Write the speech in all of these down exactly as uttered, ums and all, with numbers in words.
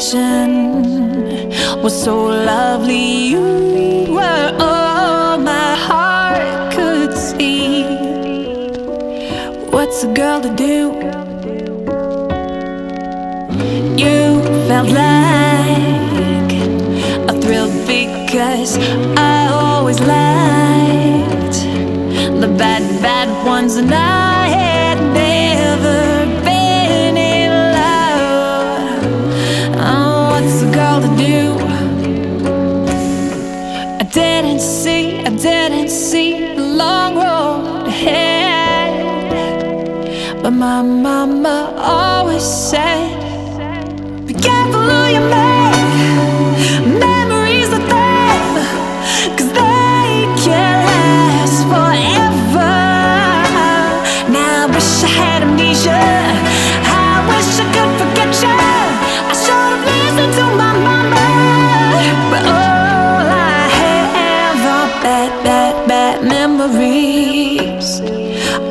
imagine was so lovely. You were all my heart could see. What's a girl to do? You felt like a thrill because I always liked the bad, bad ones, and I had never been in love. Oh, what's a girl to do? I didn't see, I didn't see the long road ahead, but my mama always said, be careful who you make, memories are them, 'cause they can last forever. Now I wish I had amnesia, I wish I could forget you. I should have listened to my mama, but all I have are bad, bad, bad memories.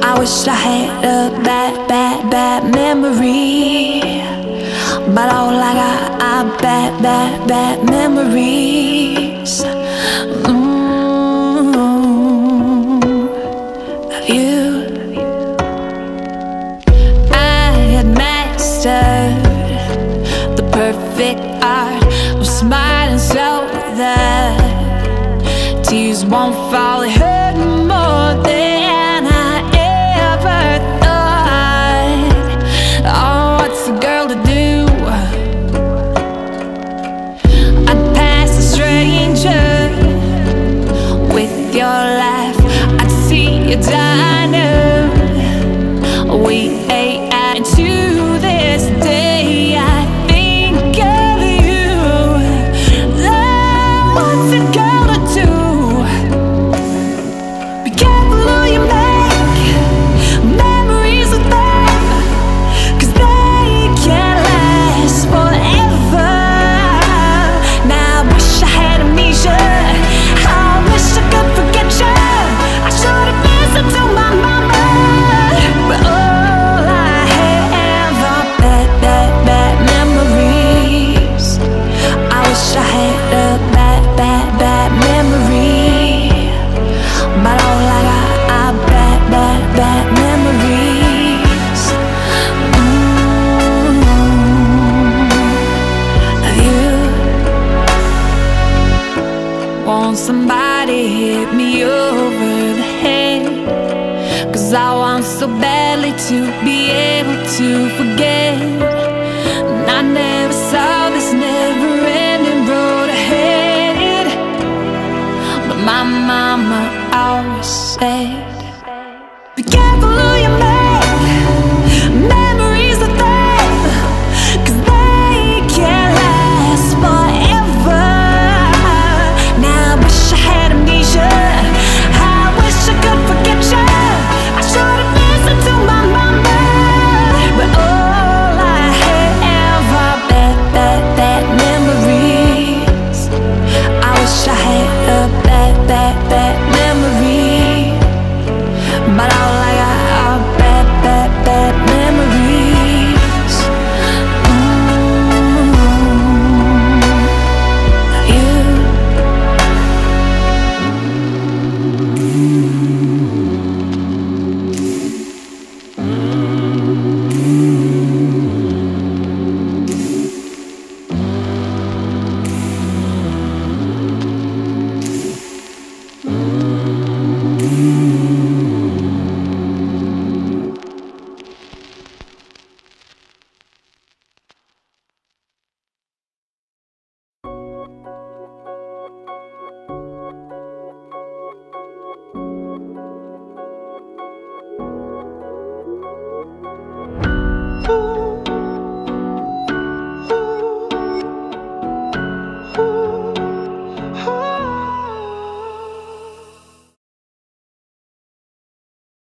I wish I had a bad, bad, bad memory, but all I got are bad, bad, bad memories. Mm-hmm. Of you. I had mastered the perfect art of smiling so that tears won't fall. It hurt more than I ever thought. Oh, what's a girl to do? With your laugh, I'd see you diner. We ate and to this day I think of you. Love, what's a girl to do? Be careful who you make, memories are them, 'cause they can't last forever. Now I wish I had amnesia, so badly to be able to forget. And I never saw this never-ending road ahead, but my mama always said, be careful.